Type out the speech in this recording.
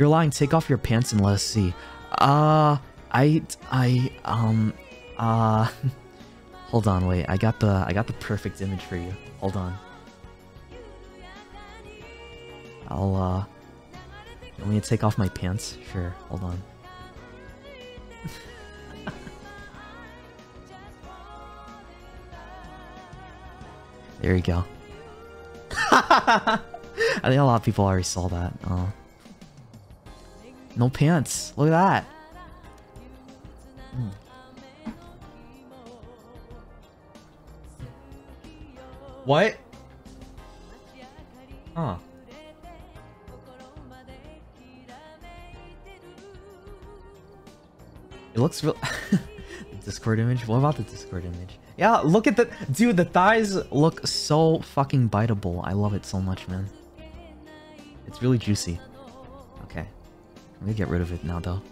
You're lying. Take off your pants and let us see. Hold on, wait. I got the perfect image for you. Hold on. You want me to take off my pants? Sure, hold on. There you go. I think a lot of people already saw that. Oh. No pants. Look at that. Mm. What? Huh. It looks real. Discord image? What about the Discord image? Yeah, look at the dude, the thighs look so fucking biteable. I love it so much, man. It's really juicy. Okay. I'm gonna get rid of it now though.